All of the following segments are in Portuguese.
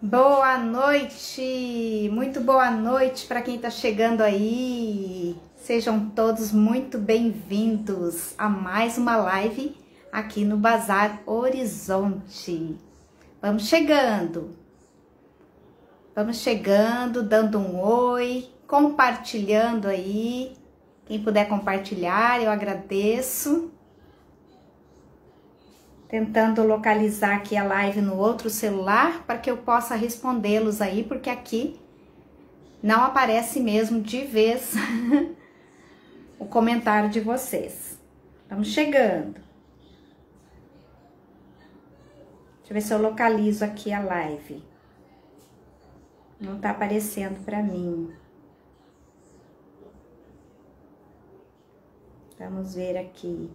Boa noite, muito boa noite para quem está chegando aí. Sejam todos muito bem-vindos a mais uma live aqui no Bazar Horizonte. Vamos chegando, dando um oi, compartilhando aí. Quem puder compartilhar, eu agradeço. Tentando localizar aqui a live no outro celular para que eu possa respondê-los aí, porque aqui não aparece mesmo de vez o comentário de vocês. Estamos chegando. Deixa eu ver se eu localizo aqui a live. Não está aparecendo para mim. Vamos ver aqui.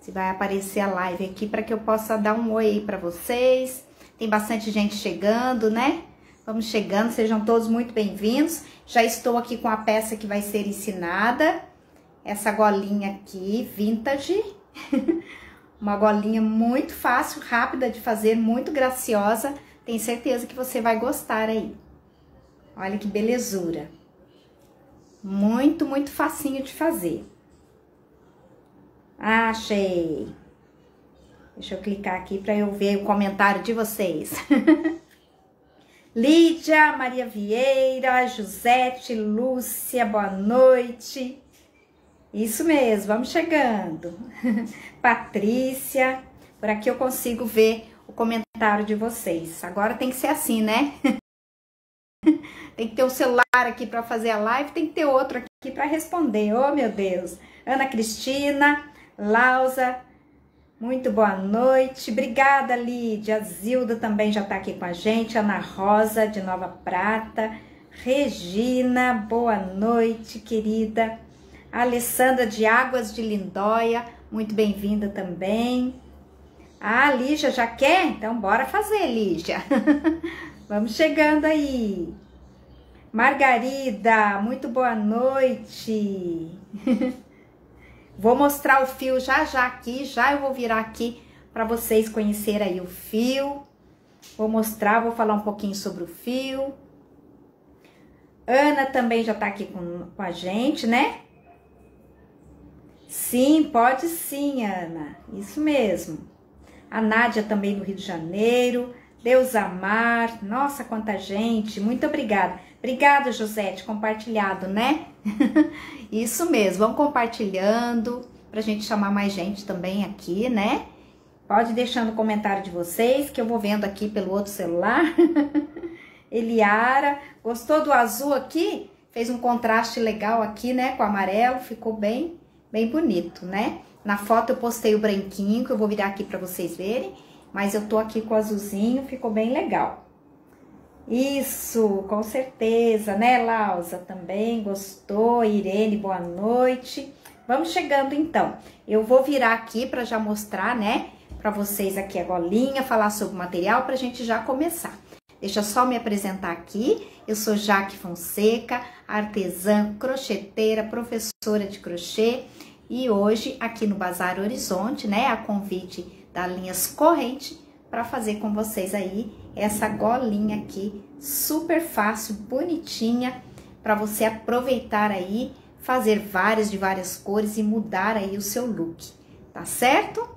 Se vai aparecer a live aqui para que eu possa dar um oi aí para vocês. Tem bastante gente chegando, né? Vamos chegando, sejam todos muito bem-vindos. Já estou aqui com a peça que vai ser ensinada. Essa golinha aqui, vintage. Uma golinha muito fácil, rápida de fazer, muito graciosa. Tenho certeza que você vai gostar aí. Olha que belezura. Muito, muito facinho de fazer. Achei. Deixa eu clicar aqui para eu ver o comentário de vocês. Lídia, Maria Vieira, Josete, Lúcia, boa noite. Isso mesmo, vamos chegando. Patrícia, por aqui eu consigo ver o comentário de vocês. Agora tem que ser assim, né? Tem que ter um celular aqui para fazer a live, tem que ter outro aqui para responder. Oh, meu Deus. Ana Cristina, Lausa, muito boa noite. Obrigada, Lídia. Zilda também já tá aqui com a gente. Ana Rosa, de Nova Prata. Regina, boa noite, querida. Alessandra de Águas de Lindóia, muito bem-vinda também. Ah, Lígia, já quer? Então, bora fazer, Lígia. Vamos chegando aí. Margarida, muito boa noite. Vou mostrar o fio já aqui, já eu vou virar aqui para vocês conhecerem aí o fio. Vou mostrar, vou falar um pouquinho sobre o fio. Ana também já tá aqui com a gente, né? Sim, pode sim, Ana. Isso mesmo. A Nádia também do Rio de Janeiro. Deusamar, nossa, quanta gente. Muito obrigada. Obrigada, Josete, compartilhado, né? Isso mesmo, vamos compartilhando pra gente chamar mais gente também aqui, né? Pode deixando o comentário de vocês, que eu vou vendo aqui pelo outro celular. Eliara, gostou do azul aqui? Fez um contraste legal aqui, né, com o amarelo, ficou bem, bem bonito, né? Na foto eu postei o branquinho, que eu vou virar aqui pra vocês verem, mas eu tô aqui com o azulzinho, ficou bem legal. Isso, com certeza, né, Lausa? Também gostou. Irene, boa noite. Vamos chegando, então. Eu vou virar aqui para já mostrar, né, para vocês aqui a golinha, falar sobre o material para a gente já começar. Deixa só me apresentar aqui. Eu sou Jackie Fonseca, artesã, crocheteira, professora de crochê. E hoje, aqui no Bazar Horizonte, né, a convite da Linhas Corrente, para fazer com vocês aí essa golinha aqui, super fácil, bonitinha, para você aproveitar aí, fazer várias de várias cores e mudar aí o seu look, tá certo?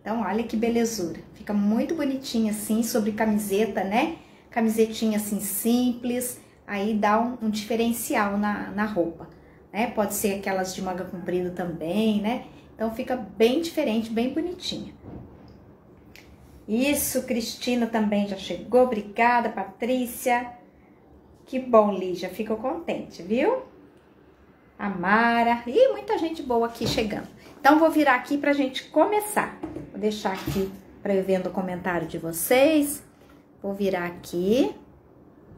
Então, olha que belezura, fica muito bonitinha assim, sobre camiseta, né? Camisetinha assim simples, aí dá um diferencial na roupa, né? Pode ser aquelas de manga comprida também, né? Então, fica bem diferente, bem bonitinha. Isso, Cristina também já chegou, obrigada, Patrícia. Que bom, Lígia, fico contente, viu? Amara, e muita gente boa aqui chegando. Então, vou virar aqui pra gente começar. Vou deixar aqui pra eu vendo o comentário de vocês. Vou virar aqui,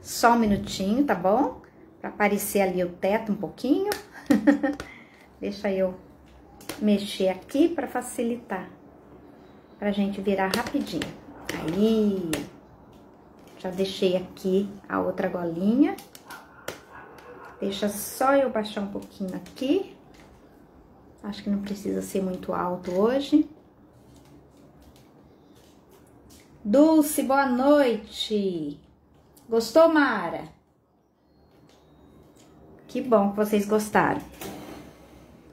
só um minutinho, tá bom? Pra aparecer ali o teto um pouquinho. Deixa eu mexer aqui pra facilitar. Pra gente virar rapidinho. Aí, já deixei aqui a outra golinha. Deixa só eu baixar um pouquinho aqui. Acho que não precisa ser muito alto hoje. Dulce, boa noite. Gostou, Mara? Que bom que vocês gostaram.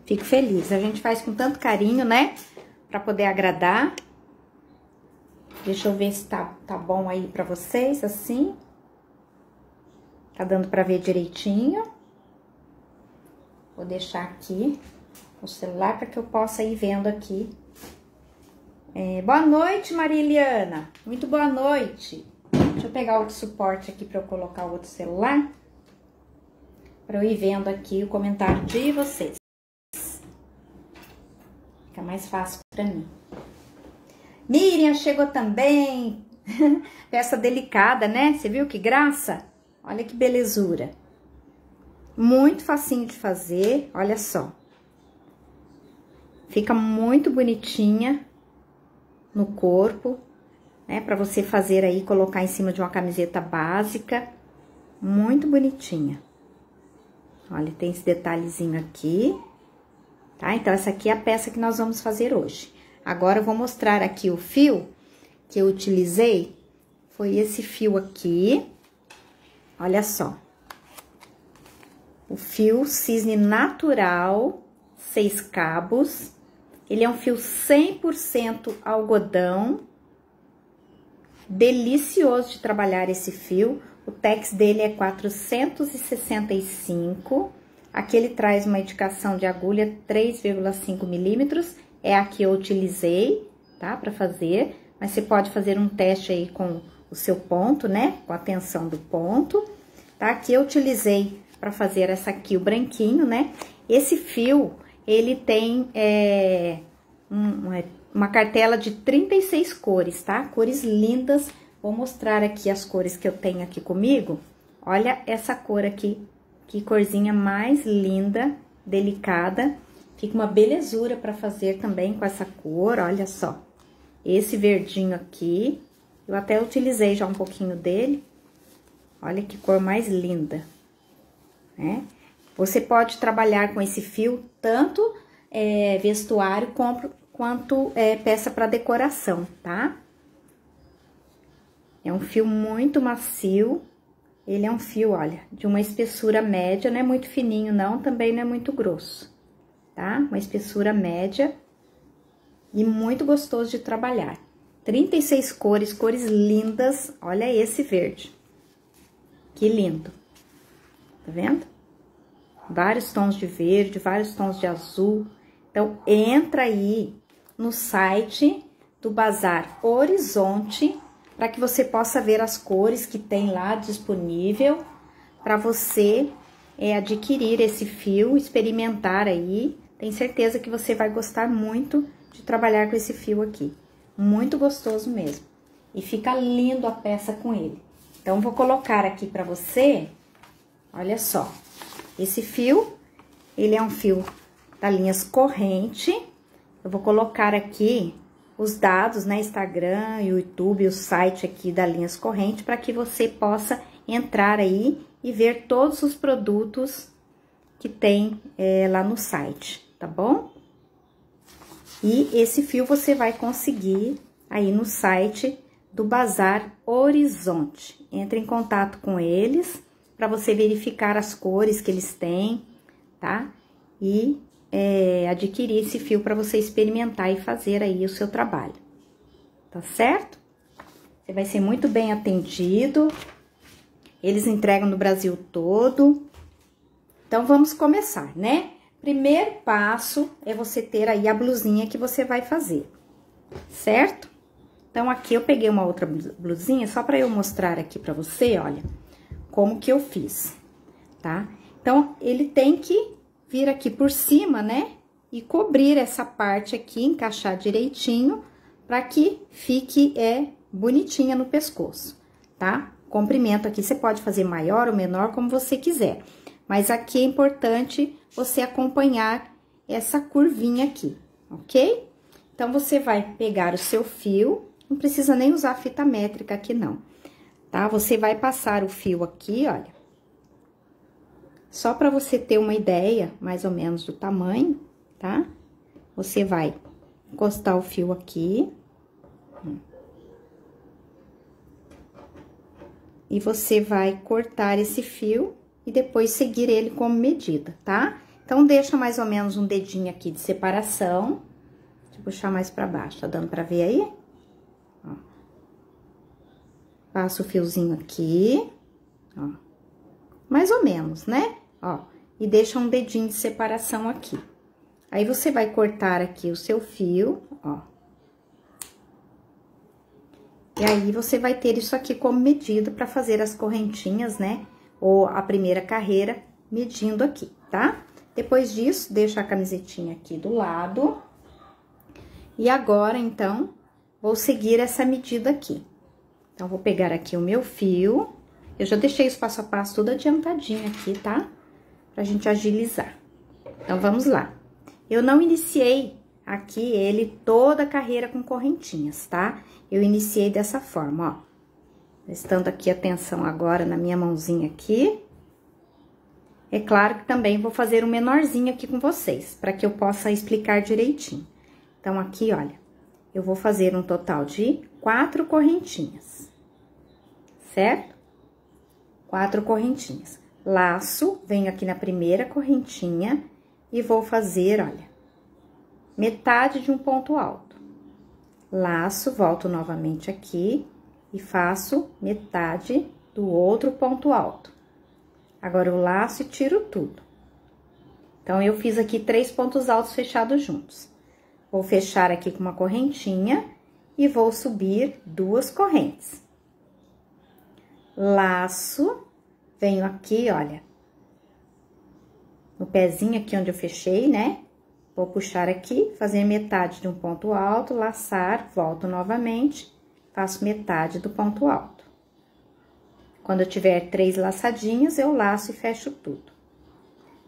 Fico feliz. A gente faz com tanto carinho, né? Pra poder agradar. Deixa eu ver se tá bom aí pra vocês, assim. Tá dando pra ver direitinho. Vou deixar aqui o celular pra que eu possa ir vendo aqui. Boa noite, Mariliana. Muito boa noite. Deixa eu pegar outro suporte aqui pra eu colocar o outro celular. Pra eu ir vendo aqui o comentário de vocês. Fica mais fácil pra mim. Miriam chegou também. Peça delicada, né? Você viu que graça? Olha que belezura. Muito facinho de fazer, olha só. Fica muito bonitinha no corpo, né? Pra você fazer aí, colocar em cima de uma camiseta básica. Muito bonitinha. Olha, tem esse detalhezinho aqui, tá? Então, essa aqui é a peça que nós vamos fazer hoje. Agora, eu vou mostrar aqui o fio que eu utilizei. Foi esse fio aqui. Olha só. O fio Cisne Natural, 6 cabos. Ele é um fio 100% algodão. Delicioso de trabalhar esse fio. O tex dele é 465, aqui ele traz uma indicação de agulha 3,5 milímetros, é a que eu utilizei, tá, pra fazer, mas você pode fazer um teste aí com o seu ponto, né, com a tensão do ponto, tá, aqui eu utilizei pra fazer essa aqui, o branquinho, né, esse fio, ele tem uma cartela de 36 cores, tá, cores lindas. Vou mostrar aqui as cores que eu tenho aqui comigo. Olha essa cor aqui, que corzinha mais linda, delicada. Fica uma belezura para fazer também com essa cor, olha só. Esse verdinho aqui, eu até utilizei já um pouquinho dele. Olha que cor mais linda, né? Você pode trabalhar com esse fio tanto vestuário quanto peça para decoração, tá? É um fio muito macio, ele é um fio, olha, de uma espessura média, não é muito fininho não, também não é muito grosso, tá? Uma espessura média e muito gostoso de trabalhar. 36 cores, cores lindas, olha esse verde, que lindo, tá vendo? Vários tons de verde, vários tons de azul, então entra aí no site do Bazar Horizonte, para que você possa ver as cores que tem lá disponível, para você adquirir esse fio, experimentar aí. Tenho certeza que você vai gostar muito de trabalhar com esse fio aqui. Muito gostoso mesmo. E fica lindo a peça com ele. Então, vou colocar aqui para você, olha só. Esse fio, ele é um fio da Linhas Corrente. Eu vou colocar aqui os dados, né, Instagram, YouTube, o site aqui da Linhas Corrente, para que você possa entrar aí e ver todos os produtos que tem lá no site, tá bom? E esse fio você vai conseguir aí no site do Bazar Horizonte. Entre em contato com eles para você verificar as cores que eles têm, tá? E adquirir esse fio para você experimentar e fazer aí o seu trabalho, tá certo? Você vai ser muito bem atendido, eles entregam no Brasil todo. Então, vamos começar, né? Primeiro passo é você ter aí a blusinha que você vai fazer, certo? Então, aqui eu peguei uma outra blusinha só para eu mostrar aqui para você, olha, como que eu fiz, tá? Então, ele tem que vir aqui por cima, né? E cobrir essa parte aqui, encaixar direitinho, para que fique bonitinha no pescoço, tá? Comprimento aqui, você pode fazer maior ou menor, como você quiser. Mas aqui é importante você acompanhar essa curvinha aqui, ok? Então, você vai pegar o seu fio, não precisa nem usar fita métrica aqui não, tá? Você vai passar o fio aqui, olha. Só para você ter uma ideia, mais ou menos, do tamanho, tá? Você vai encostar o fio aqui. E você vai cortar esse fio e depois seguir ele como medida, tá? Então, deixa mais ou menos um dedinho aqui de separação. Deixa eu puxar mais pra baixo, tá dando pra ver aí? Ó. Passa o fiozinho aqui, ó. Mais ou menos, né? Ó, e deixa um dedinho de separação aqui. Aí, você vai cortar aqui o seu fio, ó. E aí, você vai ter isso aqui como medida pra fazer as correntinhas, né? Ou a primeira carreira, medindo aqui, tá? Depois disso, deixa a camisetinha aqui do lado. E agora, então, vou seguir essa medida aqui. Então, vou pegar aqui o meu fio. Eu já deixei os passo a passo tudo adiantadinho aqui, tá? Pra gente agilizar. Então, vamos lá. Eu não iniciei aqui ele toda a carreira com correntinhas, tá? Eu iniciei dessa forma, ó. Prestando aqui atenção agora na minha mãozinha aqui. É claro que também vou fazer um menorzinho aqui com vocês, para que eu possa explicar direitinho. Então, aqui, olha, eu vou fazer um total de 4 correntinhas, certo? 4 correntinhas. Laço, venho aqui na primeira correntinha e vou fazer, olha, metade de um ponto alto. Laço, volto novamente aqui e faço metade do outro ponto alto. Agora, eu laço e tiro tudo. Então, eu fiz aqui 3 pontos altos fechados juntos. Vou fechar aqui com uma correntinha e vou subir 2 correntes. Laço, venho aqui, olha, no pezinho aqui onde eu fechei, né? Vou puxar aqui, fazer metade de um ponto alto, laçar, volto novamente, faço metade do ponto alto. Quando eu tiver 3 laçadinhas, eu laço e fecho tudo.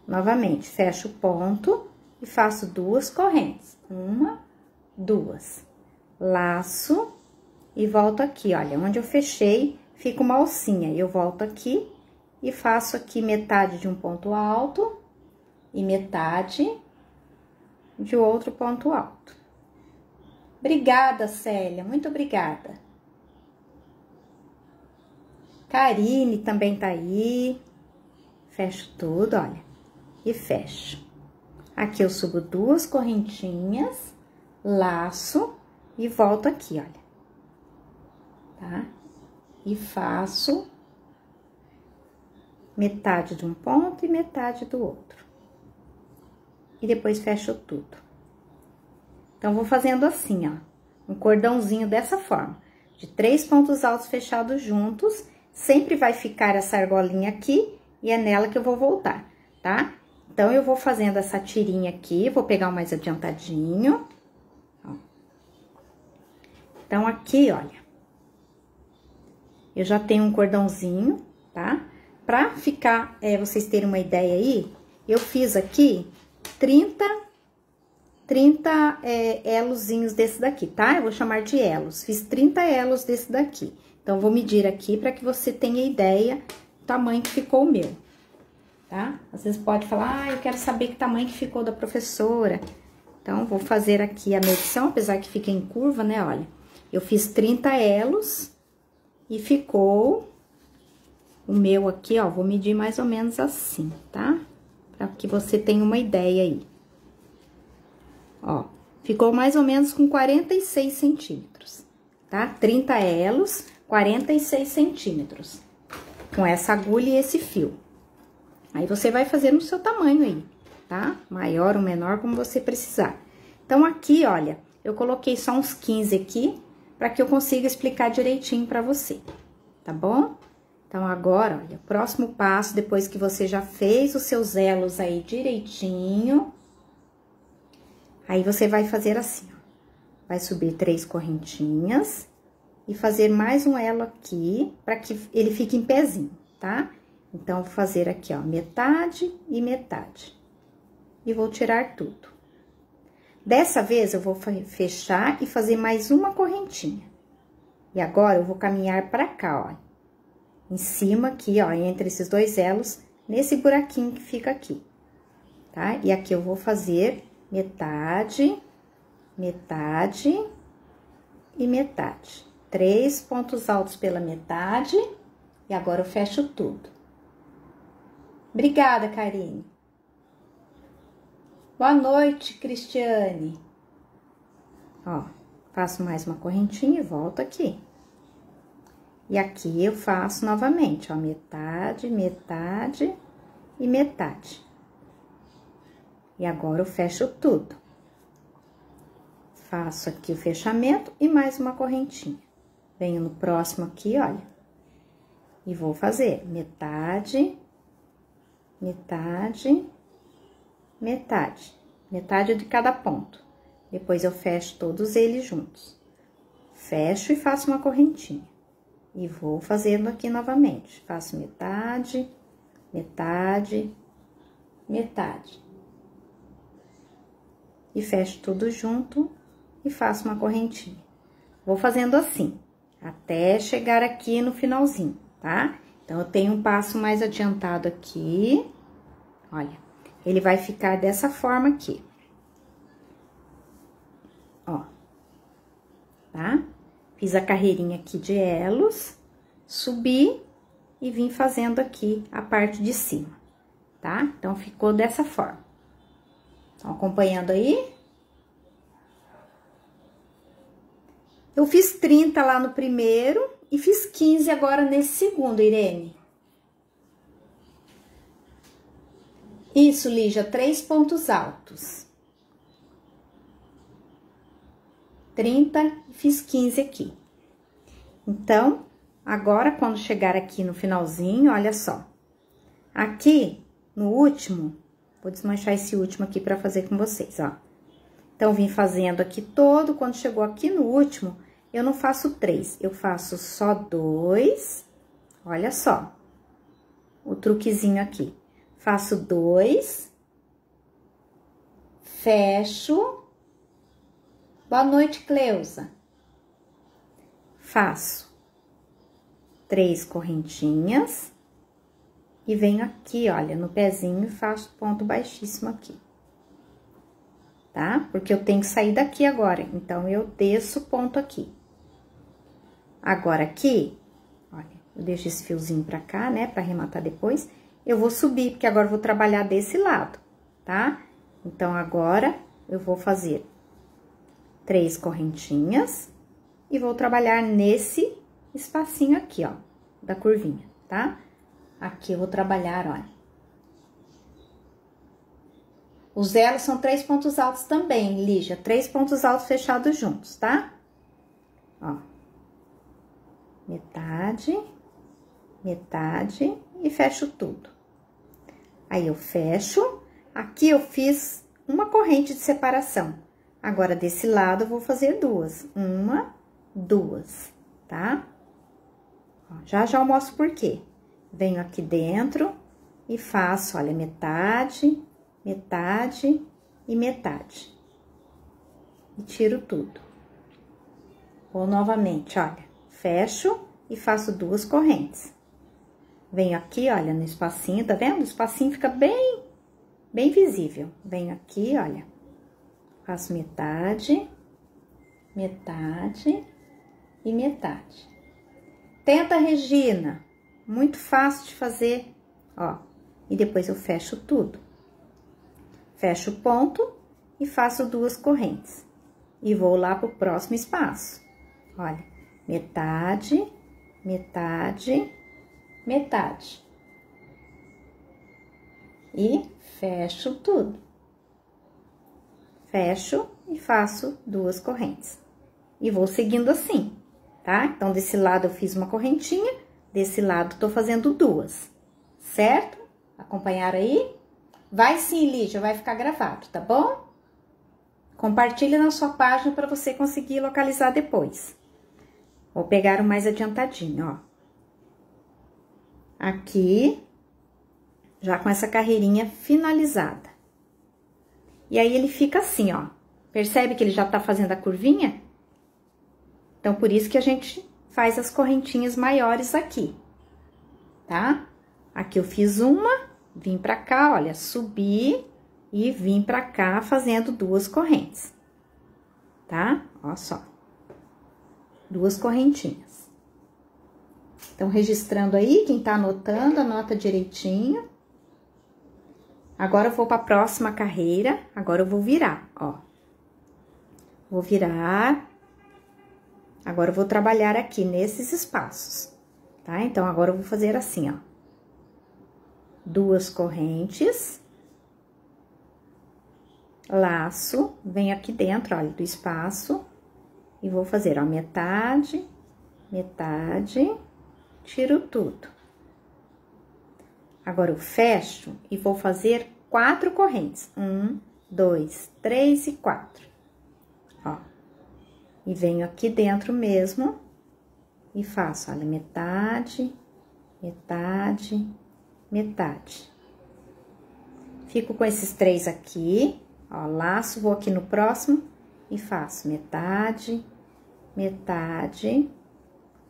Novamente, fecho o ponto e faço 2 correntes. 1, 2. Laço e volto aqui, olha, onde eu fechei, fica uma alcinha. Eu volto aqui e faço aqui metade de um ponto alto e metade de outro ponto alto. Obrigada, Célia, muito obrigada. Karine também tá aí. Fecho tudo, olha. E fecho. Aqui eu subo 2 correntinhas, laço e volto aqui, olha. Tá? E faço metade de um ponto e metade do outro. E depois fecho tudo. Então, vou fazendo assim, ó. Um cordãozinho dessa forma. De 3 pontos altos fechados juntos. Sempre vai ficar essa argolinha aqui e é nela que eu vou voltar, tá? Então, eu vou fazendo essa tirinha aqui, vou pegar o mais adiantadinho. Ó. Então, aqui, olha, eu já tenho um cordãozinho, tá? Pra ficar, vocês terem uma ideia aí, eu fiz aqui 30 elozinhos desse daqui, tá? Eu vou chamar de elos, fiz 30 elos desse daqui. Então, vou medir aqui para que você tenha ideia do tamanho que ficou o meu, tá? Às vezes pode falar, ah, eu quero saber que tamanho que ficou da professora. Então, vou fazer aqui a medição, apesar que fica em curva, né? Olha, eu fiz 30 elos e ficou o meu aqui, ó. Vou medir mais ou menos assim, tá? Para que você tenha uma ideia aí. Ó, ficou mais ou menos com 46 centímetros, tá? 30 elos... 46 centímetros, com essa agulha e esse fio. Aí, você vai fazer no seu tamanho aí, tá? Maior ou menor, como você precisar. Então, aqui, olha, eu coloquei só uns 15 aqui, para que eu consiga explicar direitinho pra você, tá bom? Então, agora, olha, o próximo passo, depois que você já fez os seus elos aí direitinho, aí você vai fazer assim, ó. Vai subir 3 correntinhas... E fazer mais um elo aqui, para que ele fique em pezinho, tá? Então, vou fazer aqui, ó, metade e metade. E vou tirar tudo. Dessa vez, eu vou fechar e fazer mais uma correntinha. E agora, eu vou caminhar pra cá, ó. Em cima aqui, ó, entre esses 2 elos, nesse buraquinho que fica aqui, tá? E aqui eu vou fazer metade, metade e metade. 3 pontos altos pela metade E agora eu fecho tudo. Obrigada, Karine. Boa noite, Cristiane. Ó, faço mais uma correntinha e volto aqui. E aqui eu faço novamente, ó, metade, metade e metade. E agora eu fecho tudo. Faço aqui o fechamento e mais uma correntinha. Venho no próximo aqui, olha. E vou fazer metade, metade, metade. Metade de cada ponto. Depois eu fecho todos eles juntos. Fecho e faço uma correntinha. E vou fazendo aqui novamente. Faço metade, metade, metade. E fecho tudo junto e faço uma correntinha. Vou fazendo assim, até chegar aqui no finalzinho, tá? Então, eu tenho um passo mais adiantado aqui. Olha, ele vai ficar dessa forma aqui. Ó, tá? Fiz a carreirinha aqui de elos, subi e vim fazendo aqui a parte de cima, tá? Então, ficou dessa forma. Estão acompanhando aí? Eu fiz 30 lá no primeiro e fiz 15 agora nesse segundo, Irene. Isso, Lígia, 3 pontos altos. 30 e fiz 15 aqui. Então, agora quando chegar aqui no finalzinho, olha só. Aqui, no último, vou desmanchar esse último aqui pra fazer com vocês, ó. Então, vim fazendo aqui todo, quando chegou aqui no último, eu não faço 3, eu faço só 2, olha só, o truquezinho aqui. Faço 2, fecho, boa noite, Cleusa. Faço 3 correntinhas e venho aqui, olha, no pezinho e faço ponto baixíssimo aqui. Tá? Porque eu tenho que sair daqui agora, então, eu desço o ponto aqui. Agora, aqui, olha, eu deixo esse fiozinho pra cá, né, pra arrematar depois. Eu vou subir, porque agora eu vou trabalhar desse lado, tá? Então, agora, eu vou fazer 3 correntinhas e vou trabalhar nesse espacinho aqui, ó, da curvinha, tá? Aqui eu vou trabalhar, olha. Os elos são 3 pontos altos também, Lígia. 3 pontos altos fechados juntos, tá? Ó. Metade, metade e fecho tudo. Aí, eu fecho. Aqui, eu fiz uma corrente de separação. Agora, desse lado, eu vou fazer 2. 1, 2, tá? Ó, já, já eu mostro por quê. Venho aqui dentro e faço, olha, metade... metade e metade. E tiro tudo. Vou novamente, olha, fecho e faço 2 correntes. Venho aqui, olha, no espacinho, tá vendo? O espacinho fica bem, bem visível. Venho aqui, olha, faço metade, metade e metade. Tenta, Regina. Muito fácil de fazer, ó. E depois eu fecho tudo. Fecho o ponto e faço 2 correntes. E vou lá pro próximo espaço. Olha, metade, metade, metade. E fecho tudo. Fecho e faço 2 correntes. E vou seguindo assim, tá? Então, desse lado eu fiz uma correntinha, desse lado tô fazendo 2, certo? Acompanharam aí? Vai sim, Lídia, vai ficar gravado, tá bom? Compartilha na sua página para você conseguir localizar depois. Vou pegar o mais adiantadinho, ó. Aqui, já com essa carreirinha finalizada. E aí, ele fica assim, ó. Percebe que ele já tá fazendo a curvinha? Então, por isso que a gente faz as correntinhas maiores aqui, tá? Aqui eu fiz uma... vim pra cá, olha, subi e vim pra cá fazendo 2 correntes, tá? Ó só, 2 correntinhas. Então, registrando aí, quem tá anotando, anota direitinho. Agora, eu vou pra próxima carreira. Agora, eu vou virar, ó. Vou virar. Agora, eu vou trabalhar aqui nesses espaços, tá? Então, agora eu vou fazer assim, ó. 2 correntes. Laço, vem aqui dentro, olha, do espaço. E vou fazer, ó, metade, metade, tiro tudo. Agora, eu fecho e vou fazer 4 correntes. 1, 2, 3 e 4. Ó. E venho aqui dentro mesmo e faço, olha, metade, metade, metade. Fico com esses 3 aqui, ó, laço, vou aqui no próximo e faço metade, metade,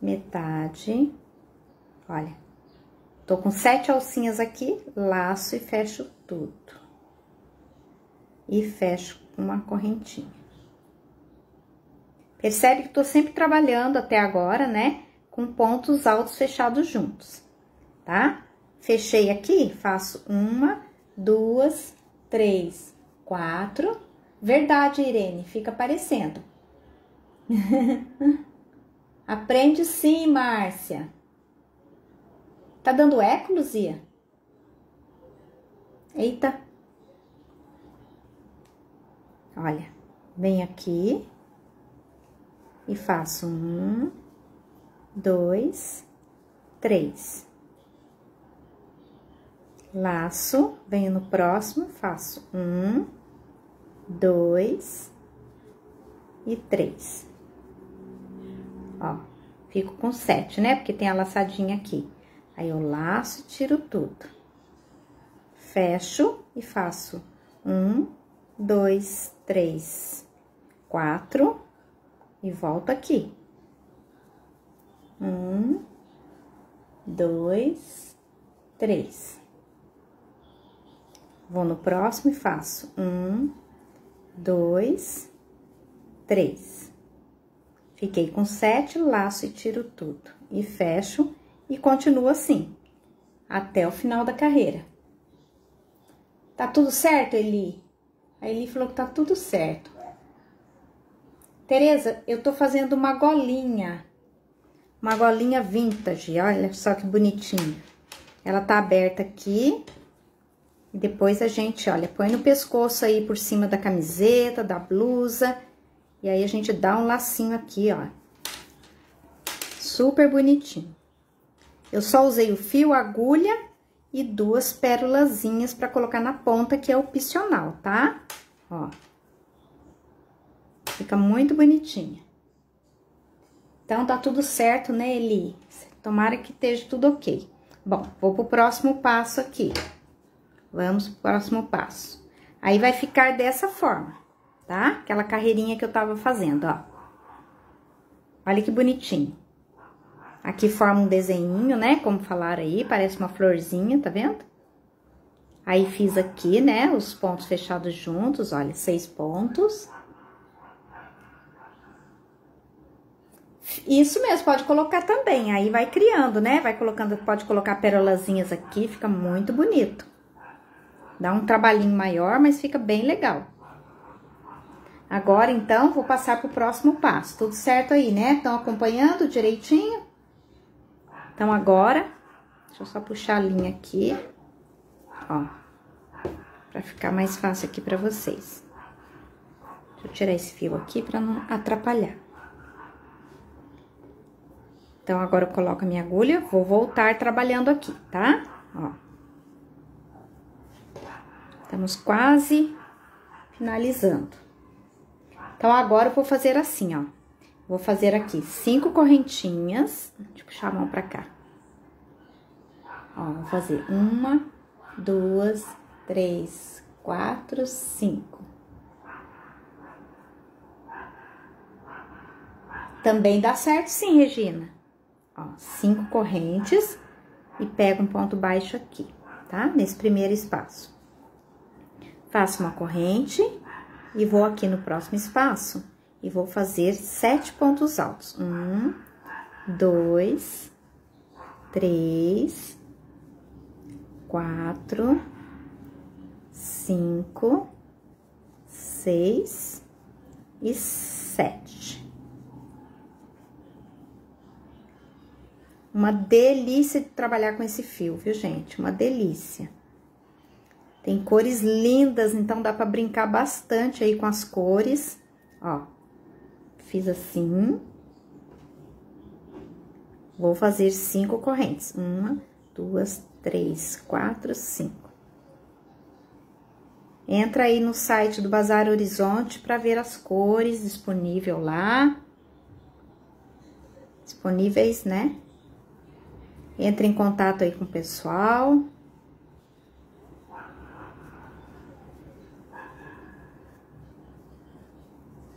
metade, olha. Tô com 7 alcinhas aqui, laço e fecho tudo. E fecho com uma correntinha. Percebe que tô sempre trabalhando até agora, né? Com pontos altos fechados juntos, tá? Fechei aqui, faço 1, 2, 3, 4. Verdade, Irene, fica aparecendo. Aprende sim, Márcia. Tá dando eco, Luzia? Eita. Olha, vem aqui e faço 1, 2, 3. Laço, venho no próximo, faço 1, 2 e 3. Ó, fico com 7, né? Porque tem a laçadinha aqui. Aí, eu laço e tiro tudo. Fecho e faço 1, 2, 3, 4 e volto aqui. 1, 2, 3. Vou no próximo e faço 1, 2, 3. Fiquei com 7, laço e tiro tudo. E fecho. E continua assim, até o final da carreira. Tá tudo certo, Eli? A Eli falou que tá tudo certo. Tereza, eu tô fazendo uma golinha vintage, olha só que bonitinho. Ela tá aberta aqui, e depois a gente, olha, põe no pescoço aí por cima da camiseta, da blusa, e aí a gente dá um lacinho aqui, ó. Super bonitinho. Eu só usei o fio, agulha e 2 pérolazinhas pra colocar na ponta, que é opcional, tá? Ó. Fica muito bonitinha. Então, tá tudo certo, né, Eli? Tomara que esteja tudo ok. Bom, vou pro próximo passo aqui. Vamos pro próximo passo. Aí, vai ficar dessa forma, tá? Aquela carreirinha que eu tava fazendo, ó. Olha que bonitinho. Aqui forma um desenhinho, né, como falaram aí, parece uma florzinha, tá vendo? Aí, fiz aqui, né, os pontos fechados juntos, olha, 6 pontos. Isso mesmo, pode colocar também, aí vai criando, né, vai colocando, pode colocar pérolazinhas aqui, fica muito bonito. Dá um trabalhinho maior, mas fica bem legal. Agora, então, vou passar pro próximo passo, tudo certo aí, né? Estão acompanhando direitinho? Então, agora, deixa eu só puxar a linha aqui, ó, pra ficar mais fácil aqui pra vocês. Deixa eu tirar esse fio aqui pra não atrapalhar. Então, agora eu coloco a minha agulha, vou voltar trabalhando aqui, tá? Ó. Estamos quase finalizando. Então, agora eu vou fazer assim, ó. Vou fazer aqui 5 correntinhas. Deixa eu puxar a mão pra cá. Ó, vou fazer 1, 2, 3, 4, 5. Também dá certo sim, Regina. Ó, 5 correntes e pego um ponto baixo aqui, tá? Nesse primeiro espaço. Faço uma corrente e vou aqui no próximo espaço. E vou fazer 7 pontos altos. 1, 2, 3, 4, 5, 6 e 7. Uma delícia de trabalhar com esse fio, viu, gente? Uma delícia. Tem cores lindas, então dá pra brincar bastante aí com as cores. Ó, fiz assim. Vou fazer 5 correntes. 1, 2, 3, 4, 5. Entra aí no site do Bazar Horizonte para ver as cores disponível lá. Disponíveis, né? Entra em contato aí com o pessoal.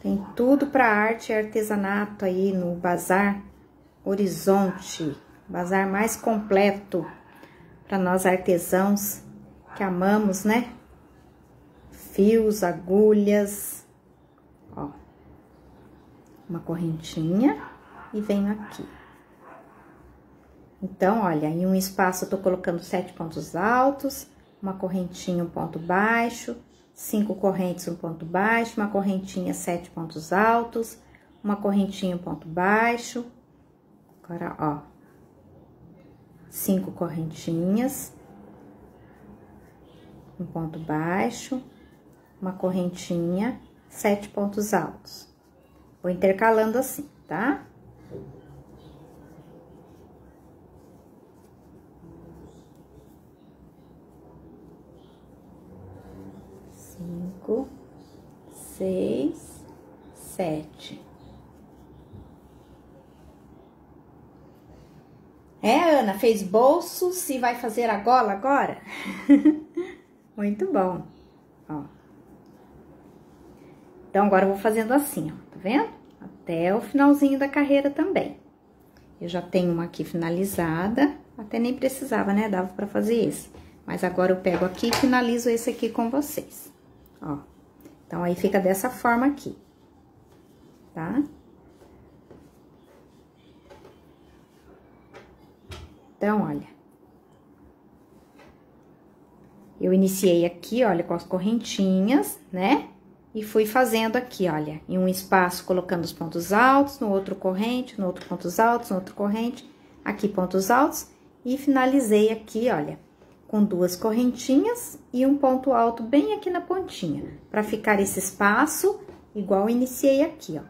Tem tudo para arte e artesanato aí no Bazar Horizonte, bazar mais completo para nós artesãos que amamos, né? Fios, agulhas, ó, uma correntinha e venho aqui. Então, olha, em um espaço eu tô colocando 7 pontos altos, uma correntinha, 1 ponto baixo, 5 correntes, 1 ponto baixo, uma correntinha, 7 pontos altos, uma correntinha, 1 ponto baixo. Agora, ó, 5 correntinhas, 1 ponto baixo, uma correntinha, 7 pontos altos. Vou intercalando assim, tá? Cinco, 6, 7. É, Ana, fez bolsos e vai fazer a gola agora? Muito bom, ó. Então, agora eu vou fazendo assim, ó, tá vendo? Até o finalzinho da carreira também. Eu já tenho uma aqui finalizada, até nem precisava, né? Dava pra fazer esse. Mas agora eu pego aqui e finalizo esse aqui com vocês, ó. Então, aí fica dessa forma aqui, tá? Então, olha. Eu iniciei aqui, olha, com as correntinhas, né? E fui fazendo aqui, olha, em um espaço colocando os pontos altos, no outro corrente, no outro pontos altos, no outro corrente, aqui pontos altos. E finalizei aqui, olha, com 2 correntinhas e 1 ponto alto bem aqui na pontinha. Pra ficar esse espaço igual eu iniciei aqui, ó,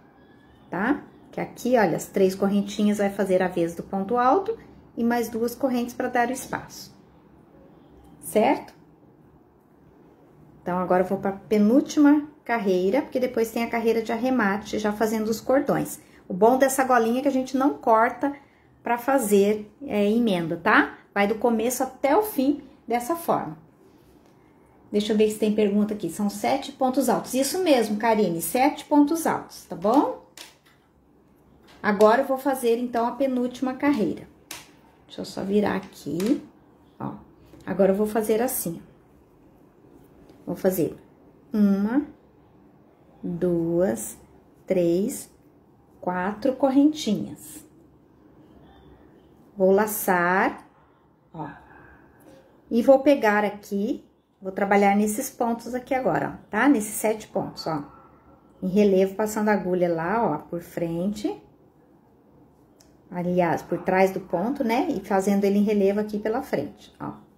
tá? Que aqui, olha, as 3 correntinhas vai fazer a vez do ponto alto e mais 2 correntes pra dar o espaço, certo? Então, agora eu vou para a penúltima carreira, porque depois tem a carreira de arremate, já fazendo os cordões. O bom dessa golinha é que a gente não corta para fazer emenda, tá? Vai do começo até o fim dessa forma. Deixa eu ver se tem pergunta aqui. São 7 pontos altos. Isso mesmo, Karine, 7 pontos altos, tá bom? Agora eu vou fazer, então, a penúltima carreira. Deixa eu só virar aqui, ó. Agora eu vou fazer assim, ó. Vou fazer 1, 2, 3, 4 correntinhas. Vou laçar, ó, e vou pegar aqui, vou trabalhar nesses pontos aqui agora, ó, tá? Nesses 7 pontos, ó, em relevo, passando a agulha lá, ó, por frente, aliás, por trás do ponto, né? E fazendo ele em relevo aqui pela frente, ó.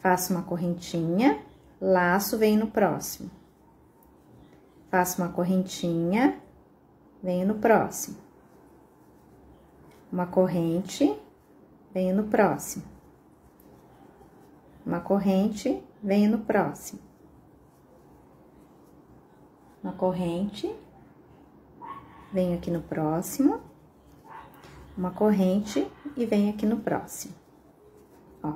Faço uma correntinha, laço, venho no próximo. Faço uma correntinha, venho no próximo. Uma corrente, venho no próximo. Uma corrente, venho no próximo. Uma corrente, venho aqui no próximo. Uma corrente e venho aqui no próximo. Ó.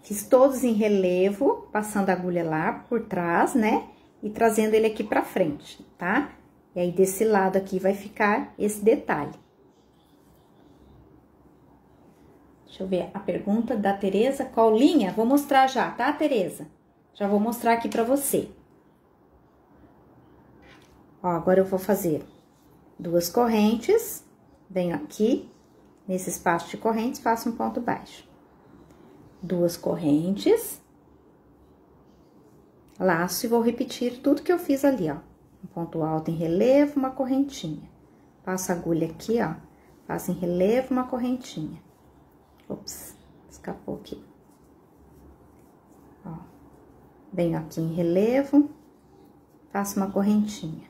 Fiz todos em relevo, passando a agulha lá por trás, né? E trazendo ele aqui pra frente, tá? E aí, desse lado aqui vai ficar esse detalhe. Deixa eu ver a pergunta da Tereza. Qual linha? Vou mostrar já, tá, Tereza? Já vou mostrar aqui pra você. Ó, agora eu vou fazer 2 correntes, venho aqui, nesse espaço de correntes, faço um ponto baixo. 2 correntes, laço e vou repetir tudo que eu fiz ali, ó. Um ponto alto em relevo, uma correntinha. Passo a agulha aqui, ó, faço em relevo, uma correntinha. Ops, escapou aqui. Ó, venho aqui em relevo, faço uma correntinha.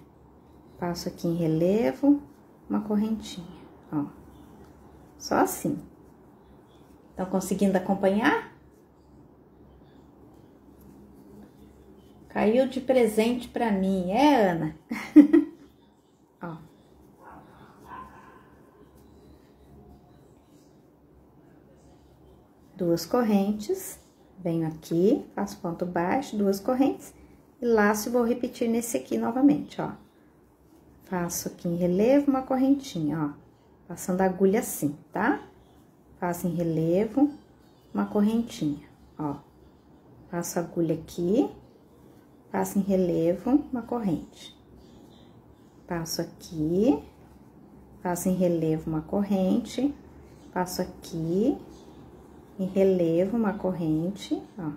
Passo aqui em relevo, uma correntinha, ó. Só assim. Estão conseguindo acompanhar? Caiu de presente pra mim, é, Ana? Ó. Duas correntes, venho aqui, faço ponto baixo, 2 correntes, e laço e vou repetir nesse aqui novamente, ó. Faço aqui em relevo uma correntinha, ó, passando a agulha assim, tá? Faço em relevo uma correntinha, ó. Passo a agulha aqui, faço em relevo uma corrente. Passo aqui, faço em relevo uma corrente, passo aqui, em relevo uma corrente, ó.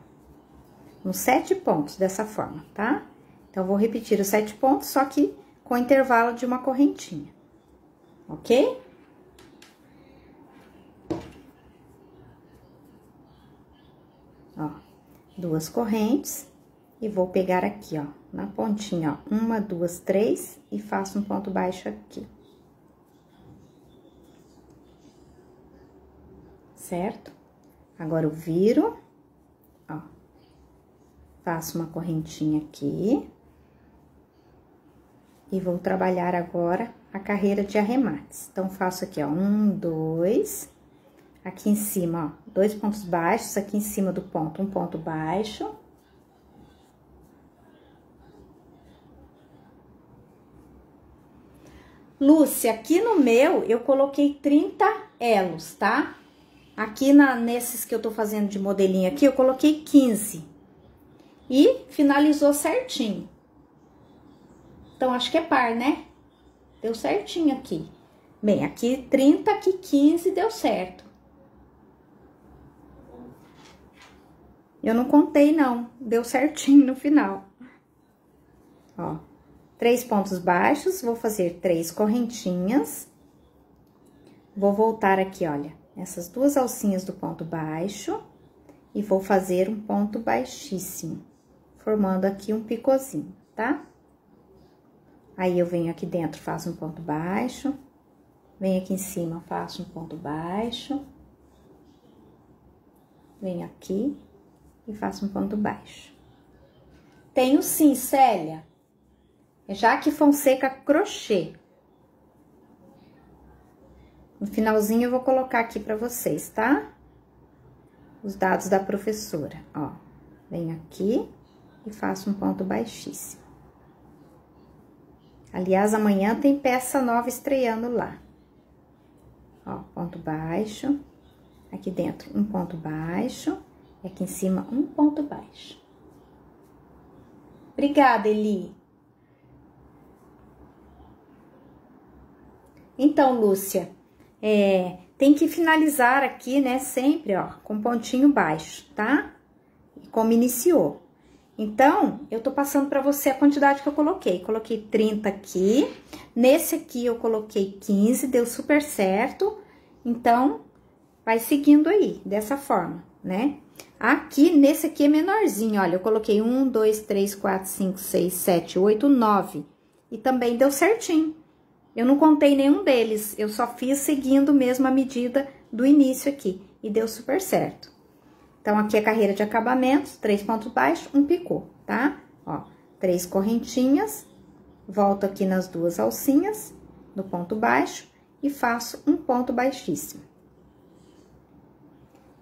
Nos 7 pontos dessa forma, tá? Então, eu vou repetir os 7 pontos, só que com intervalo de uma correntinha, ok? Ó, 2 correntes e vou pegar aqui, ó, na pontinha, ó, 1, 2, 3 e faço um ponto baixo aqui. Certo? Agora eu viro, ó, faço uma correntinha aqui e vou trabalhar agora a carreira de arremates. Então, faço aqui, ó, 1, 2... Aqui em cima, ó, 2 pontos baixos, aqui em cima do ponto, 1 ponto baixo. Lúcia, aqui no meu, eu coloquei 30 elos, tá? Aqui nesses que eu tô fazendo de modelinho aqui, eu coloquei 15. E finalizou certinho. Então, acho que é par, né? Deu certinho aqui. Bem, aqui 30, aqui 15, deu certo. Eu não contei, não. Deu certinho no final. Ó, 3 pontos baixos, vou fazer 3 correntinhas. Vou voltar aqui, olha, essas 2 alcinhas do ponto baixo. E vou fazer um ponto baixíssimo, formando aqui um picôzinho, tá? Aí, eu venho aqui dentro, faço um ponto baixo. Venho aqui em cima, faço um ponto baixo. Venho aqui e faço um ponto baixo. Tenho sim, Célia. É Jackie Fonseca Crochê. No finalzinho, eu vou colocar aqui pra vocês, tá? Os dados da professora, ó. Venho aqui e faço um ponto baixíssimo. Aliás, amanhã tem peça nova estreando lá. Ó, ponto baixo, aqui dentro 1 ponto baixo, e aqui em cima 1 ponto baixo. Obrigada, Eli. Então, Lúcia, tem que finalizar aqui, né, sempre, ó, com pontinho baixo, tá? Como iniciou. Então, eu tô passando pra você a quantidade que eu coloquei. Coloquei 30 aqui, nesse aqui eu coloquei 15, deu super certo. Então, vai seguindo aí, dessa forma, né? Aqui, nesse aqui é menorzinho, olha, eu coloquei 1, 2, 3, 4, 5, 6, 7, 8, 9. E também deu certinho. Eu não contei nenhum deles, eu só fiz seguindo mesmo a medida do início aqui. E deu super certo. Então, aqui é carreira de acabamentos, 3 pontos baixos, 1 picô, tá? Ó, 3 correntinhas, volto aqui nas 2 alcinhas, no ponto baixo, e faço um ponto baixíssimo.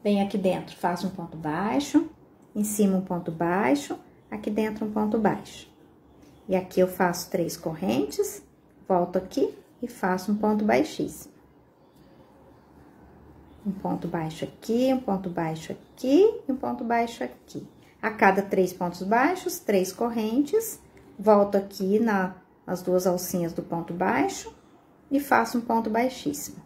Venho aqui dentro, faço um ponto baixo, em cima 1 ponto baixo, aqui dentro 1 ponto baixo. E aqui eu faço 3 correntes, volto aqui e faço um ponto baixíssimo. 1 ponto baixo aqui, 1 ponto baixo aqui e 1 ponto baixo aqui. A cada 3 pontos baixos, 3 correntes, volto aqui nas 2 alcinhas do ponto baixo e faço um ponto baixíssimo.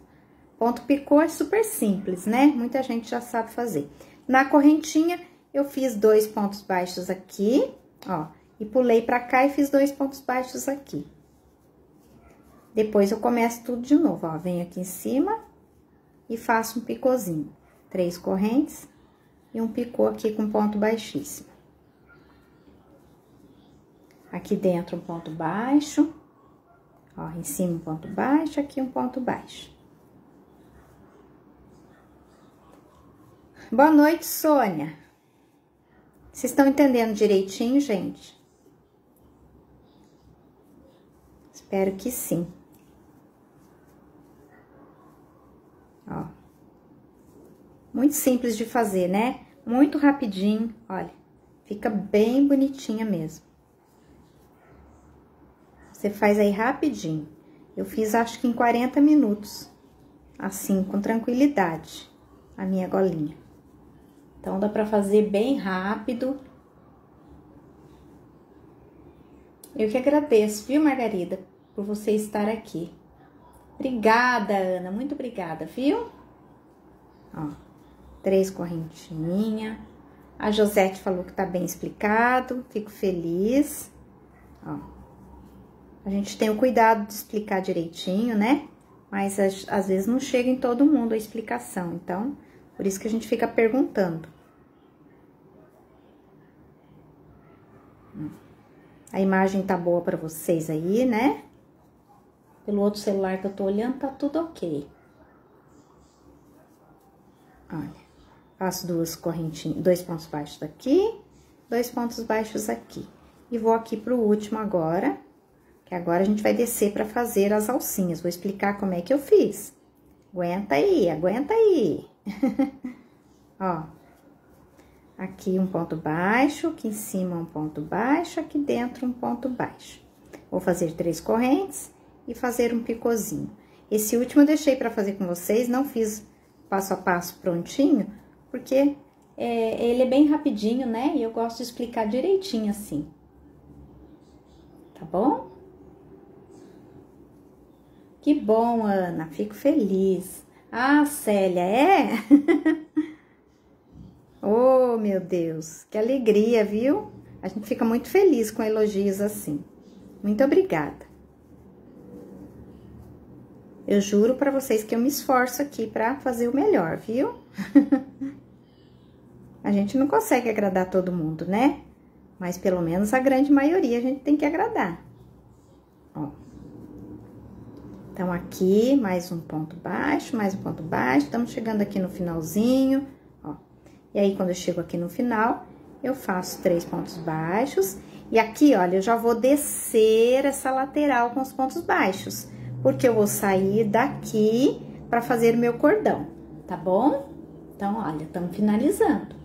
Ponto picô é super simples, né? Muita gente já sabe fazer. Na correntinha, eu fiz dois pontos baixos aqui, ó, e pulei pra cá e fiz dois pontos baixos aqui. Depois, eu começo tudo de novo, ó, venho aqui em cima e faço um picôzinho. 3 correntes e um picô aqui com ponto baixíssimo. Aqui dentro, um ponto baixo, ó, em cima um ponto baixo, aqui um ponto baixo. Boa noite, Sônia. Vocês estão entendendo direitinho, gente? Espero que sim. Ó. Muito simples de fazer, né? Muito rapidinho, olha. Fica bem bonitinha mesmo. Você faz aí rapidinho. Eu fiz, acho que em 40 minutos. Assim, com tranquilidade, a minha golinha. Então, dá pra fazer bem rápido. Eu que agradeço, viu, Margarida, por você estar aqui. Obrigada, Ana, muito obrigada, viu? Ó, 3 correntinhas. A Josete falou que tá bem explicado, fico feliz. Ó. A gente tem o cuidado de explicar direitinho, né? Mas, às vezes, não chega em todo mundo a explicação. Então, por isso que a gente fica perguntando. A imagem tá boa pra vocês aí, né? Pelo outro celular que eu tô olhando, tá tudo ok. Olha, faço duas correntinhas, 2 pontos baixos daqui, 2 pontos baixos aqui. E vou aqui pro último agora. Agora, a gente vai descer pra fazer as alcinhas. Vou explicar como é que eu fiz. Aguenta aí, aguenta aí. Ó. Aqui um ponto baixo, aqui em cima um ponto baixo, aqui dentro um ponto baixo. Vou fazer 3 correntes e fazer um picôzinho. Esse último eu deixei pra fazer com vocês, não fiz passo a passo prontinho, porque ele é bem rapidinho, né? E eu gosto de explicar direitinho assim. Tá bom? Que bom, Ana, fico feliz. Ah, Célia, é? Oh, meu Deus, que alegria, viu? A gente fica muito feliz com elogios assim. Muito obrigada. Eu juro pra vocês que eu me esforço aqui pra fazer o melhor, viu? A gente não consegue agradar todo mundo, né? Mas pelo menos a grande maioria a gente tem que agradar. Ó. Então, aqui, mais um ponto baixo, mais um ponto baixo. Estamos chegando aqui no finalzinho, ó. E aí, quando eu chego aqui no final, eu faço 3 pontos baixos. E aqui, olha, eu já vou descer essa lateral com os pontos baixos. Porque eu vou sair daqui pra fazer o meu cordão, tá bom? Então, olha, estamos finalizando.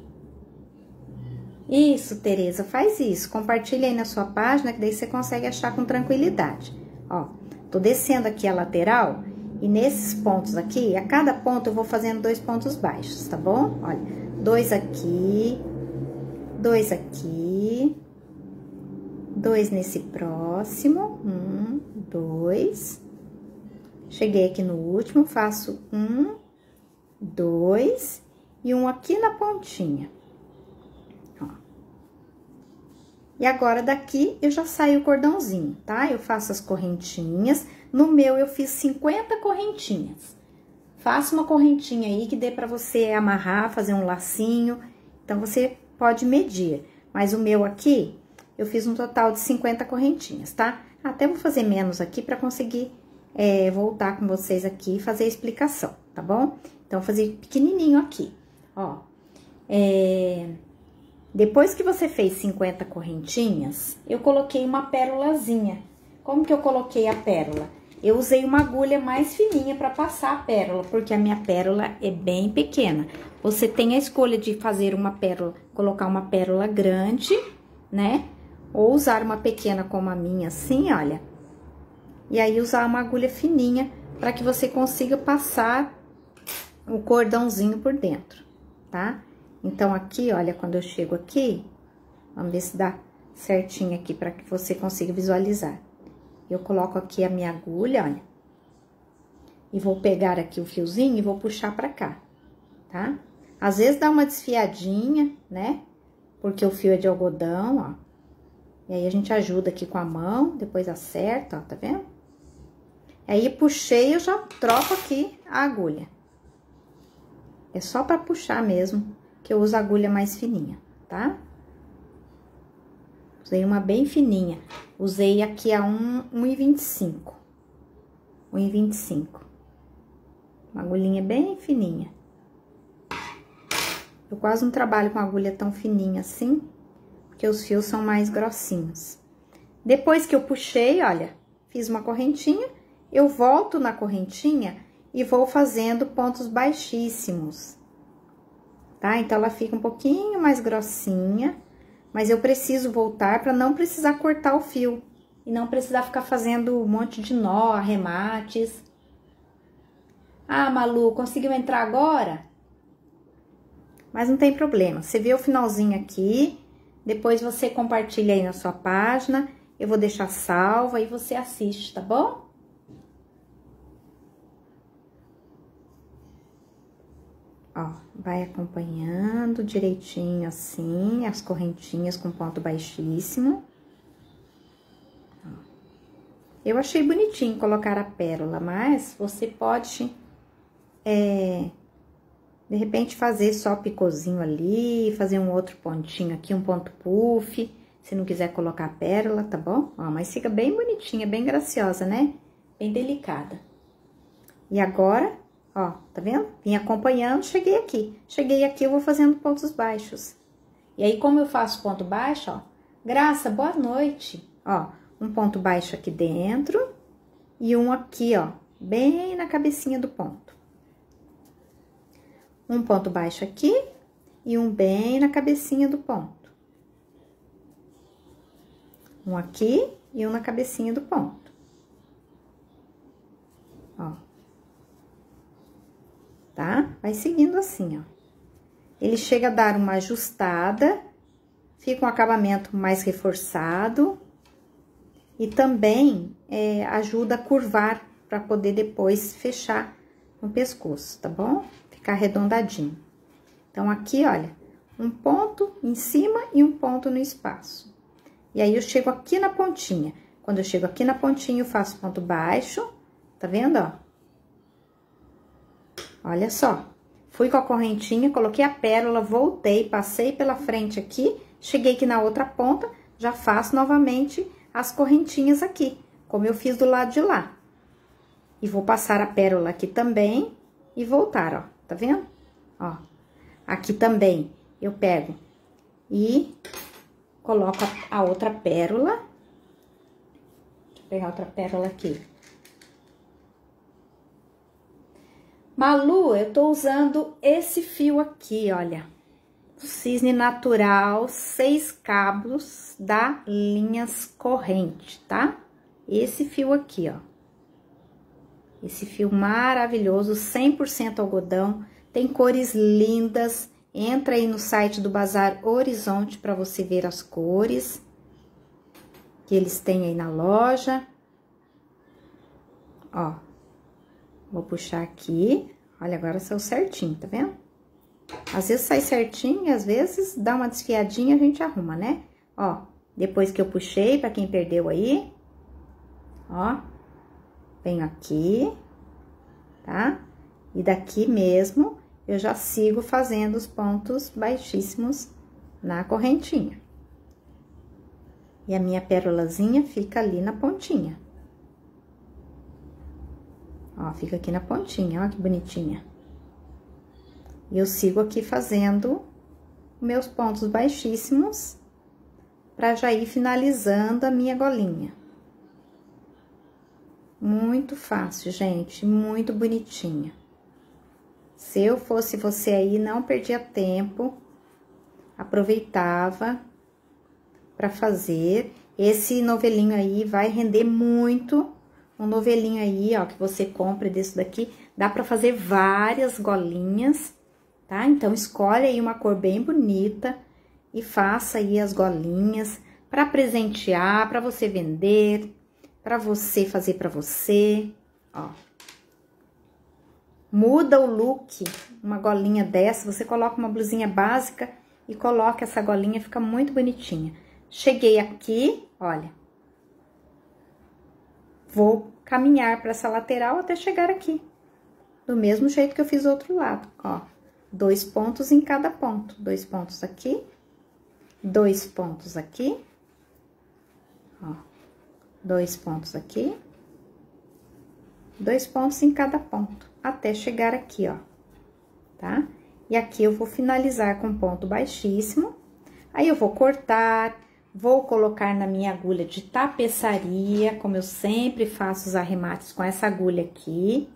Isso, Tereza, faz isso. Compartilha aí na sua página, que daí você consegue achar com tranquilidade, ó. Tô descendo aqui a lateral e nesses pontos aqui, a cada ponto eu vou fazendo 2 pontos baixos, tá bom? Olha, 2 aqui, 2 aqui, 2 nesse próximo, 1, 2. Cheguei aqui no último, faço 1, 2 e 1 aqui na pontinha. E agora, daqui, eu já saio o cordãozinho, tá? Eu faço as correntinhas. No meu, eu fiz 50 correntinhas. Faça uma correntinha aí que dê pra você amarrar, fazer um lacinho. Então, você pode medir. Mas o meu aqui, eu fiz um total de 50 correntinhas, tá? Até vou fazer menos aqui pra conseguir voltar com vocês aqui e fazer a explicação, tá bom? Então, vou fazer pequenininho aqui, ó. Depois que você fez 50 correntinhas, eu coloquei uma pérolazinha. Como que eu coloquei a pérola? Eu usei uma agulha mais fininha para passar a pérola, porque a minha pérola é bem pequena. Você tem a escolha de fazer uma pérola, colocar uma pérola grande, né? Ou usar uma pequena como a minha, assim, olha. E aí, usar uma agulha fininha para que você consiga passar o cordãozinho por dentro, tá? Então, aqui, olha, quando eu chego aqui, vamos ver se dá certinho aqui pra que você consiga visualizar. Eu coloco aqui a minha agulha, olha, E vou pegar aqui o fiozinho e vou puxar pra cá, tá? Às vezes dá uma desfiadinha, né? Porque o fio é de algodão, ó. E aí, a gente ajuda aqui com a mão, depois acerta, ó, tá vendo? Aí, puxei, eu já troco aqui a agulha. É só pra puxar mesmo, que eu uso a agulha mais fininha, tá? Usei uma bem fininha. Usei aqui a 1,25. 1,25. Uma agulhinha bem fininha. Eu quase não trabalho com agulha tão fininha assim, porque os fios são mais grossinhos. Depois que eu puxei, olha, fiz uma correntinha, eu volto na correntinha e vou fazendo pontos baixíssimos, tá? Então, ela fica um pouquinho mais grossinha, mas eu preciso voltar para não precisar cortar o fio. E não precisar ficar fazendo um monte de nó, arremates. Ah, Malu, conseguiu entrar agora? Mas não tem problema, você vê o finalzinho aqui. Depois você compartilha aí na sua página, eu vou deixar salva e você assiste, tá bom? Ó, vai acompanhando direitinho assim, as correntinhas com ponto baixíssimo. Eu achei bonitinho colocar a pérola, mas você pode, de repente, fazer só picôzinho ali, fazer um outro pontinho aqui, um ponto puff, se não quiser colocar a pérola, tá bom? Ó, mas fica bem bonitinha, bem graciosa, né? Bem delicada. E agora, ó, tá vendo? Vim acompanhando, cheguei aqui. Cheguei aqui, eu vou fazendo pontos baixos. E aí, como eu faço ponto baixo, ó, Graça, boa noite. Ó, um ponto baixo aqui dentro e um aqui, ó, bem na cabecinha do ponto. Um ponto baixo aqui e um bem na cabecinha do ponto. Um aqui e um na cabecinha do ponto. Ó. Tá? Vai seguindo assim, ó. Ele chega a dar uma ajustada, fica um acabamento mais reforçado e também ajuda a curvar para poder depois fechar no pescoço, tá bom? Arredondadinho. Então, aqui, olha, um ponto em cima e um ponto no espaço. E aí, eu chego aqui na pontinha. Quando eu chego aqui na pontinha, eu faço ponto baixo, tá vendo, ó? Olha só. Fui com a correntinha, coloquei a pérola, voltei, passei pela frente aqui, cheguei aqui na outra ponta, já faço novamente as correntinhas aqui, como eu fiz do lado de lá. E vou passar a pérola aqui também e voltar, ó. Tá vendo? Ó, aqui também eu pego e coloco a outra pérola. Deixa eu pegar outra pérola aqui. Malu, eu tô usando esse fio aqui, olha. O Cisne Natural, 6 cabos da Linhas Corrente, tá? Esse fio aqui, ó. Esse fio maravilhoso, 100% algodão, tem cores lindas. Entra aí no site do Bazar Horizonte para você ver as cores que eles têm aí na loja. Ó, vou puxar aqui. Olha, agora saiu certinho, tá vendo? Às vezes sai certinho, às vezes dá uma desfiadinha, a gente arruma, né? Ó, depois que eu puxei, para quem perdeu aí, ó. Venho aqui, tá? E daqui mesmo, eu já sigo fazendo os pontos baixíssimos na correntinha. E a minha pérolazinha fica ali na pontinha. Ó, fica aqui na pontinha, ó que bonitinha. E eu sigo aqui fazendo meus pontos baixíssimos, pra já ir finalizando a minha golinha. Muito fácil, gente, muito bonitinha. Se eu fosse você aí, não perdia tempo, aproveitava para fazer. Esse novelinho aí vai render muito. Um novelinho aí, ó, que você compra desse daqui, dá para fazer várias golinhas, tá? Então, escolhe aí uma cor bem bonita e faça aí as golinhas para presentear, para você vender, pra você fazer pra você, ó. Muda o look, uma golinha dessa, você coloca uma blusinha básica e coloca essa golinha, fica muito bonitinha. Cheguei aqui, olha, vou caminhar para essa lateral até chegar aqui. Do mesmo jeito que eu fiz o outro lado, ó, 2 pontos em cada ponto, 2 pontos aqui, 2 pontos aqui, ó, 2 pontos aqui, 2 pontos em cada ponto, até chegar aqui, ó, tá? E aqui eu vou finalizar com ponto baixíssimo, aí eu vou cortar, vou colocar na minha agulha de tapeçaria, como eu sempre faço os arremates com essa agulha aqui.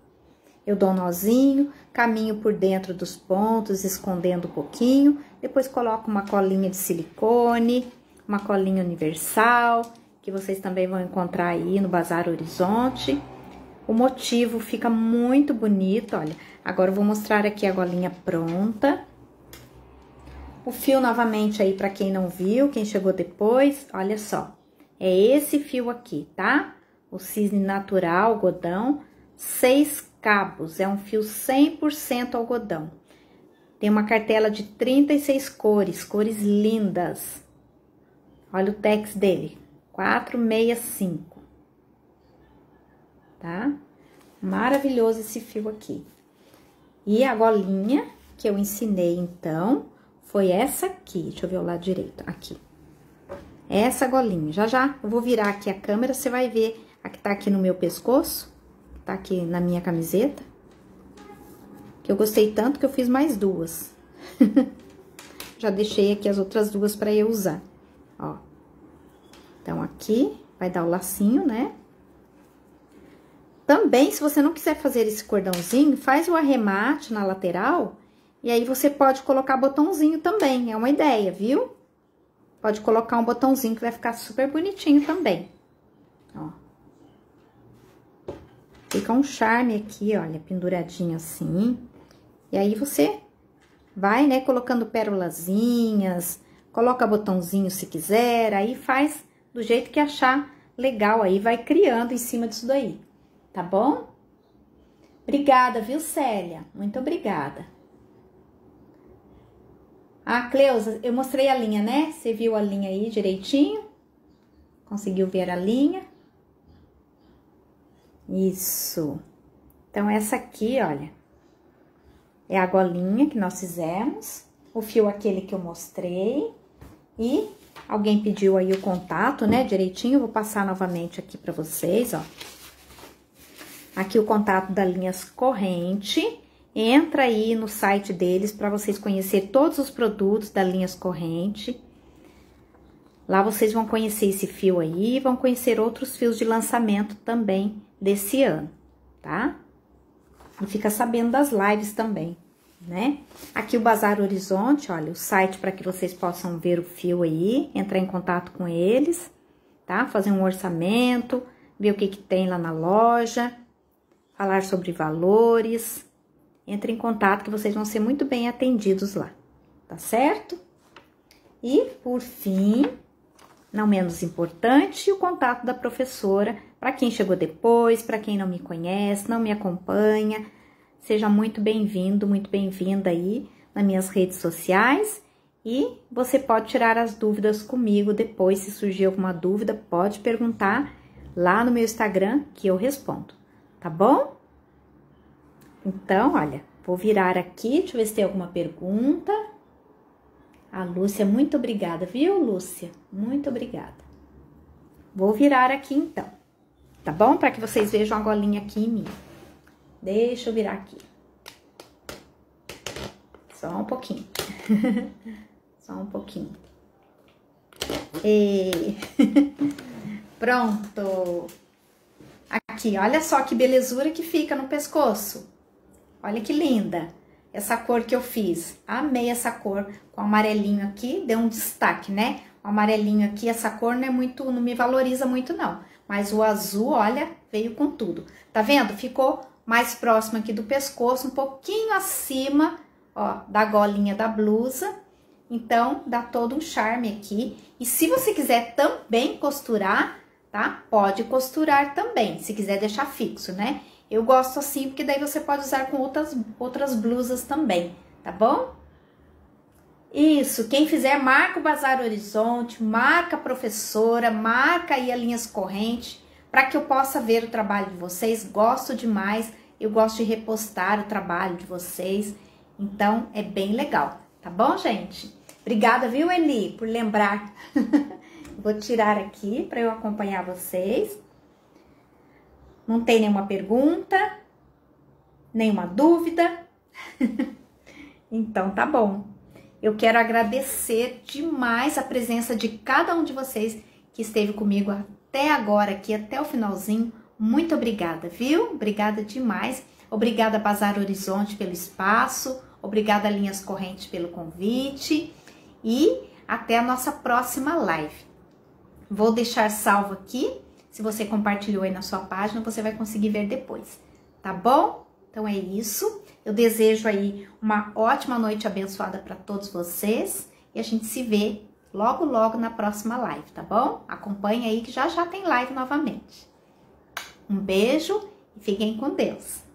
Eu dou um nozinho, caminho por dentro dos pontos, escondendo um pouquinho, depois coloco uma colinha de silicone, uma colinha universal, que vocês também vão encontrar aí no Bazar Horizonte. O motivo fica muito bonito, olha. Agora eu vou mostrar aqui a golinha pronta. O fio novamente aí para quem não viu, quem chegou depois, olha só. É esse fio aqui, tá? O Cisne Natural, algodão, 6 cabos, é um fio 100% algodão. Tem uma cartela de 36 cores, cores lindas. Olha o tex dele, 465. Tá? Maravilhoso esse fio aqui. E a golinha que eu ensinei, então, foi essa aqui. Deixa eu ver o lado direito, aqui. Essa golinha. Já, já, eu vou virar aqui a câmera, você vai ver a que tá aqui no meu pescoço. Tá aqui na minha camiseta, que eu gostei tanto que eu fiz mais 2. Já deixei aqui as outras 2 para eu usar, ó. Então, aqui vai dar o lacinho, né? Também, se você não quiser fazer esse cordãozinho, faz o arremate na lateral, e aí você pode colocar botãozinho também, é uma ideia, viu? Pode colocar um botãozinho que vai ficar super bonitinho também, ó. Fica um charme aqui, olha, penduradinho assim. E aí, você vai, né, colocando pérolazinhas, coloca botãozinho se quiser, aí faz do jeito que achar legal aí, vai criando em cima disso daí, tá bom? Obrigada, viu, Célia? Muito obrigada. Ah, Cleusa, eu mostrei a linha, né? Você viu a linha aí direitinho? Conseguiu ver a linha? Isso. Então, essa aqui, olha, é a golinha que nós fizemos, o fio aquele que eu mostrei, e alguém pediu aí o contato, né, direitinho, eu vou passar novamente aqui pra vocês, ó. Aqui o contato da Linhas Corrente, entra aí no site deles pra vocês conhecer todos os produtos da Linhas Corrente. Lá vocês vão conhecer esse fio aí, vão conhecer outros fios de lançamento também desse ano, tá? E fica sabendo das lives também, né? Aqui o Bazar Horizonte, olha, o site para que vocês possam ver o fio aí, entrar em contato com eles, tá? Fazer um orçamento, ver o que que tem lá na loja, falar sobre valores. Entre em contato que vocês vão ser muito bem atendidos lá, tá certo? E, por fim, não menos importante, o contato da professora, para quem chegou depois, para quem não me conhece, não me acompanha, seja muito bem-vindo, muito bem-vinda aí nas minhas redes sociais, e você pode tirar as dúvidas comigo depois, se surgir alguma dúvida, pode perguntar lá no meu Instagram que eu respondo, tá bom? Então, olha, vou virar aqui, deixa eu ver se tem alguma pergunta. A Lúcia, muito obrigada, viu, Lúcia? Muito obrigada. Vou virar aqui, então, tá bom? Para que vocês vejam a golinha aqui em mim. Deixa eu virar aqui. Só um pouquinho. Só um pouquinho. E... Pronto. Aqui, olha só que belezura que fica no pescoço. Olha que linda. Essa cor que eu fiz, amei essa cor com amarelinho aqui, deu um destaque, né? O amarelinho aqui, essa cor não é muito, não me valoriza muito não, mas o azul, olha, veio com tudo. Tá vendo? Ficou mais próximo aqui do pescoço, um pouquinho acima, ó, da golinha da blusa. Então, dá todo um charme aqui. E se você quiser também costurar, tá? Pode costurar também, se quiser deixar fixo, né? Eu gosto assim, porque daí você pode usar com outras blusas também, tá bom? Isso, quem fizer, marca o Bazar Horizonte, marca a professora, marca aí a Linhas Corrente, para que eu possa ver o trabalho de vocês. Gosto demais, eu gosto de repostar o trabalho de vocês, então é bem legal, tá bom, gente? Obrigada, viu, Eli, por lembrar. Vou tirar aqui para eu acompanhar vocês. Não tem nenhuma pergunta, nenhuma dúvida? Então, tá bom. Eu quero agradecer demais a presença de cada um de vocês que esteve comigo até agora aqui, até o finalzinho. Muito obrigada, viu? Obrigada demais. Obrigada, Bazar Horizonte, pelo espaço. Obrigada, Linhas Corrente, pelo convite. E até a nossa próxima live. Vou deixar salvo aqui. Se você compartilhou aí na sua página, você vai conseguir ver depois, tá bom? Então é isso. Eu desejo aí uma ótima noite abençoada para todos vocês. E a gente se vê logo, logo na próxima live, tá bom? Acompanha aí que já já tem live novamente. Um beijo e fiquem com Deus.